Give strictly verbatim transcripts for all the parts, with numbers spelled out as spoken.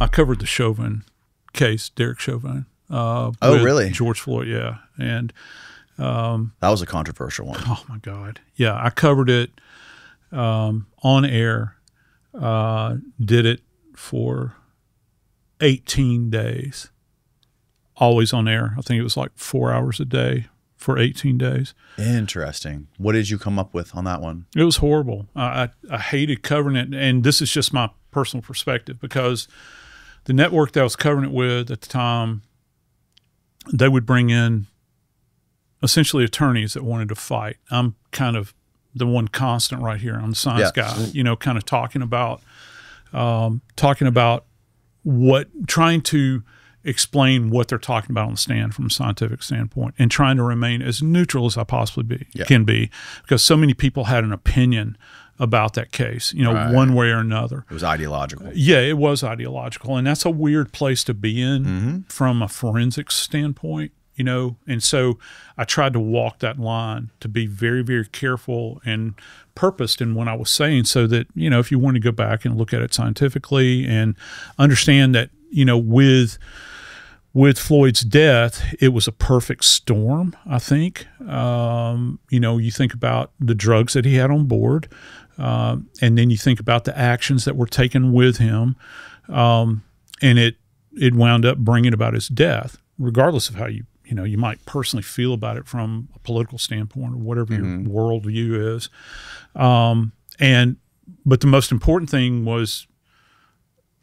I covered the Chauvin case, Derek Chauvin. Uh, oh, really? George Floyd, yeah. And um, that was a controversial one. Oh, my God. Yeah, I covered it um, on air, uh, did it for eighteen days, always on air. I think it was like four hours a day for eighteen days. Interesting. What did you come up with on that one? It was horrible. I, I, I hated covering it, and this is just my personal perspective, because the network that I was covering it with at the time, they would bring in essentially attorneys that wanted to fight. I'm kind of the one constant right here. I'm the science yeah. guy, you know, kind of talking about, um, talking about what, trying to explain what they're talking about on the stand from a scientific standpoint, and trying to remain as neutral as I possibly be, yeah. can be, because so many people had an opinion about that case, you know, right. one way or another. It was ideological. Yeah, it was ideological. And that's a weird place to be in mm-hmm. from a forensics standpoint, you know. And so I tried to walk that line, to be very, very careful and purposed in what I was saying, so that, you know, if you want to go back and look at it scientifically and understand that, you know, with with Floyd's death, it was a perfect storm, I think. Um, you know, you think about the drugs that he had on board, um, and then you think about the actions that were taken with him, um, and it it wound up bringing about his death, regardless of how you, you know, you might personally feel about it from a political standpoint or whatever mm-hmm. your worldview is. Um, and but the most important thing was,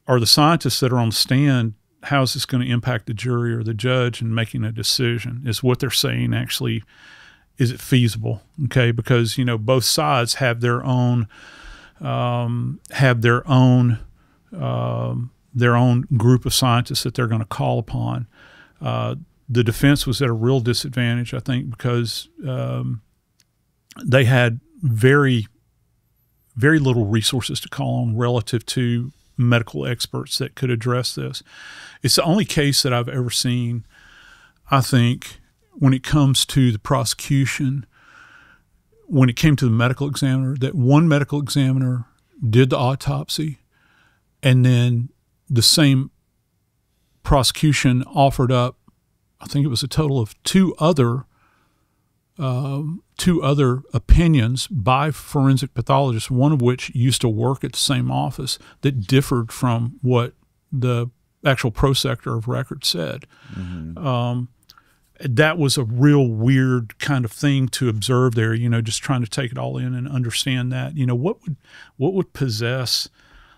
are the scientists that are on the stand, how is this going to impact the jury or the judge in making a decision? Is what they're saying actually, is it feasible? Okay, because, you know, both sides have their own um, have their own um, their own group of scientists that they're going to call upon. Uh, the defense was at a real disadvantage, I think, because um, they had very very little resources to call on relative to medical experts that could address this. It's the only case that I've ever seen, I think, when it comes to the prosecution, when it came to the medical examiner, that one medical examiner did the autopsy, and then the same prosecution offered up, I think it was a total of two other Um, two other opinions by forensic pathologists, one of which used to work at the same office, that differed from what the actual prosector of record said. Mm-hmm. um, that was a real weird kind of thing to observe there, you know, just trying to take it all in and understand that, you know, what would, what would possess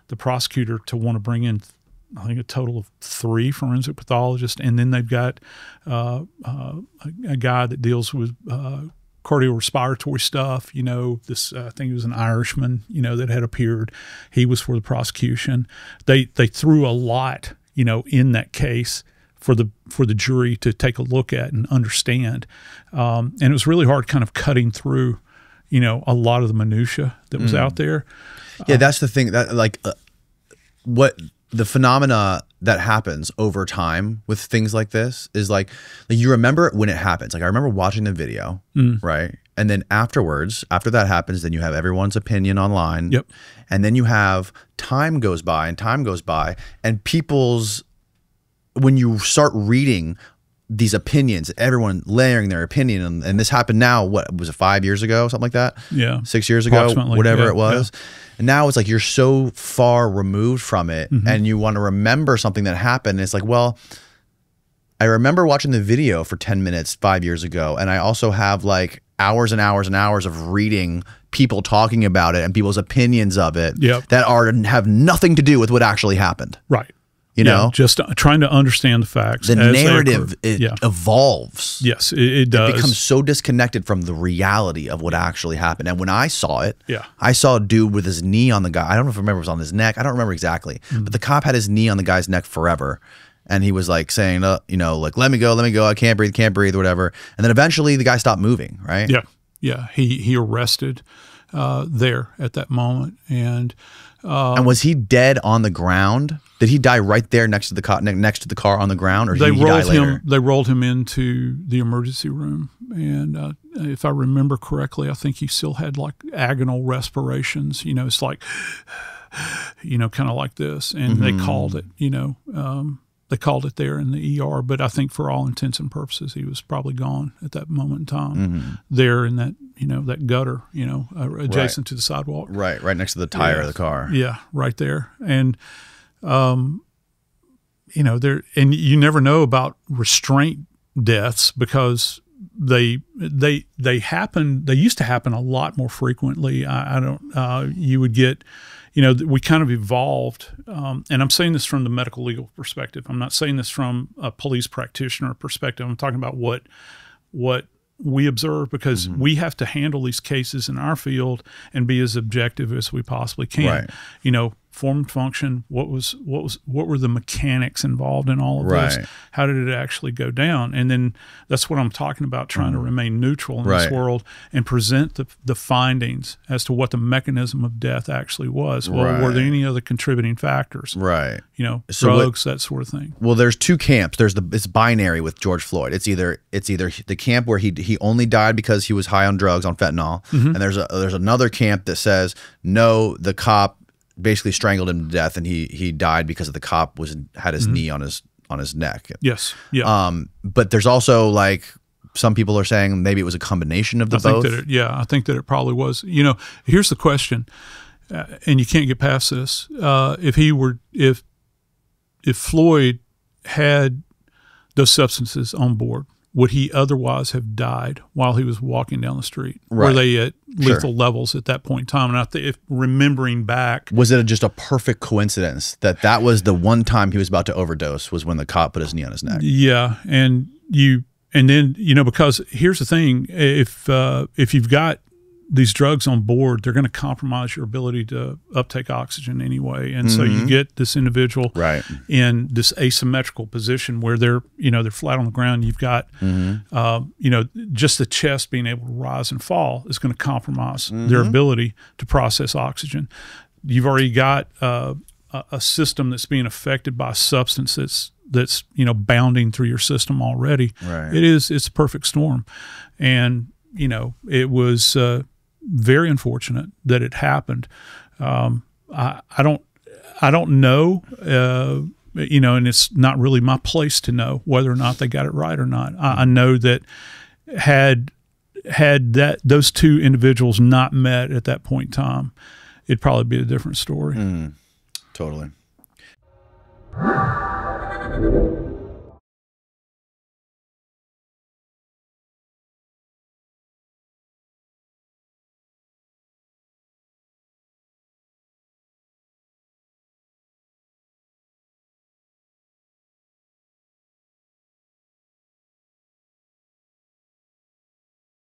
the prosecutor to want to bring in, I think, a total of three forensic pathologists, and then they've got uh, uh, a, a guy that deals with uh, cardiorespiratory stuff. You know, this uh, I think it was an Irishman, you know, that had appeared. He was for the prosecution. They they threw a lot, you know, in that case for the for the jury to take a look at and understand. Um, and it was really hard, kind of cutting through, you know, a lot of the minutia that was mm. out there. Yeah, uh, that's the thing. That like uh, what. The phenomena that happens over time with things like this is like, like you remember it when it happens. Like I remember watching the video, mm. right? And then afterwards, after that happens, then you have everyone's opinion online. Yep. And then you have time goes by and time goes by and people's, when you start reading these opinions, everyone layering their opinion, and, and this happened now, what was it, five years ago, something like that? Yeah. Six years ago, whatever yeah, it was. Yeah. And now it's like you're so far removed from it mm-hmm. and you want to remember something that happened. And it's like, well, I remember watching the video for ten minutes five years ago, and I also have like hours and hours and hours of reading people talking about it and people's opinions of it yep. that are have nothing to do with what actually happened. Right. You know, yeah, just trying to understand the facts. The narrative it yeah. evolves. Yes, it, it does. It becomes so disconnected from the reality of what actually happened. And when I saw it, yeah. I saw a dude with his knee on the guy. I don't know if I remember it was on his neck. I don't remember exactly. Mm-hmm. But the cop had his knee on the guy's neck forever. And he was like saying, uh, you know, like, let me go, let me go. I can't breathe, can't breathe, whatever. And then eventually the guy stopped moving, right? Yeah, yeah. He, he arrested uh, there at that moment. And Um, and was he dead on the ground? Did he die right there next to the car, next to the car on the ground, or did he die later? They rolled him into the emergency room, and uh, if I remember correctly, I think he still had like agonal respirations. You know, it's like you know, kind of like this. And mm-hmm. they called it, you know, um, they called it there in the E R. But I think for all intents and purposes, he was probably gone at that moment in time mm-hmm. there in that, you know, that gutter, you know, uh, adjacent right. to the sidewalk. Right. Right next to the tire yeah. of the car. Yeah. Right there. And, um, you know, there, and you never know about restraint deaths because they they they happen they used to happen a lot more frequently. I, I don't uh you would get, you know, we kind of evolved, um and I'm saying this from the medical legal perspective. I'm not saying this from a police practitioner perspective. I'm talking about what what we observe, because mm-hmm. we have to handle these cases in our field and be as objective as we possibly can. Right. You know, form and function, what was what was what were the mechanics involved in all of right. this? How did it actually go down? And then that's what I'm talking about, trying mm-hmm. to remain neutral in right. this world and present the, the findings as to what the mechanism of death actually was. Well, right. were there any other contributing factors? Right. You know, so drugs, what, that sort of thing. Well, there's two camps. There's the it's binary with George Floyd. It's either it's either the camp where he he only died because he was high on drugs, on fentanyl, mm-hmm. and there's a there's another camp that says no, the cop basically strangled him to death, and he he died because of the cop was had his mm-hmm. knee on his on his neck. Yes, yeah. Um, but there's also, like, some people are saying maybe it was a combination of the I both. Think that it, yeah, I think that it probably was. You know, here's the question, uh, and you can't get past this: uh, if he were if if Floyd had those substances on board, would he otherwise have died while he was walking down the street? Right. Were they at lethal sure. levels at that point in time? And I think, if remembering back, was it just a perfect coincidence that that was the one time he was about to overdose, was when the cop put his knee on his neck? Yeah, and you, and then you know, because here's the thing: if uh, if you've got these drugs on board, they're going to compromise your ability to uptake oxygen anyway, and mm-hmm. so you get this individual right. in this asymmetrical position where they're, you know, they're flat on the ground. You've got, mm-hmm. uh, you know, just the chest being able to rise and fall is going to compromise mm-hmm. their ability to process oxygen. You've already got uh, a system that's being affected by a substance that's that's you know bounding through your system already. Right. It is it's a perfect storm, and you know it was. Uh, Very unfortunate that it happened. Um, I, I don't, I don't know, uh, you know, and it's not really my place to know whether or not they got it right or not. I, I know that had had that those two individuals not met at that point in time, it'd probably be a different story. Mm, totally.